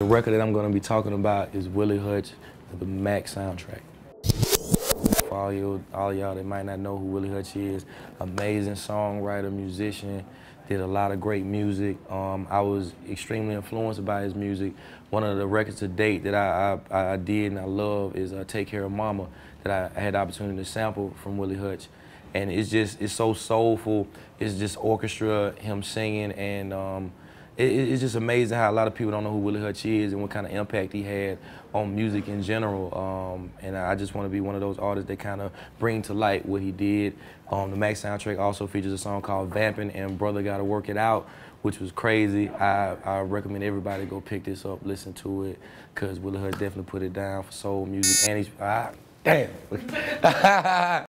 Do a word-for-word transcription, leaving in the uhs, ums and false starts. The record that I'm going to be talking about is Willie Hutch, the Mack soundtrack. For all y'all all y'all that might not know who Willie Hutch is, amazing songwriter, musician, did a lot of great music. Um, I was extremely influenced by his music. One of the records to date that I, I, I did and I love is uh, Take Care of Mama, that I had the opportunity to sample from Willie Hutch. And it's just, it's so soulful. It's just orchestra, him singing, and um, it's just amazing how a lot of people don't know who Willie Hutch is and what kind of impact he had on music in general. Um, and I just want to be one of those artists that kind of bring to light what he did. Um, the Mack soundtrack also features a song called Vampin' and Brother Gotta Work It Out, which was crazy. I, I recommend everybody go pick this up, listen to it, because Willie Hutch definitely put it down for soul music. And he's, ah, damn.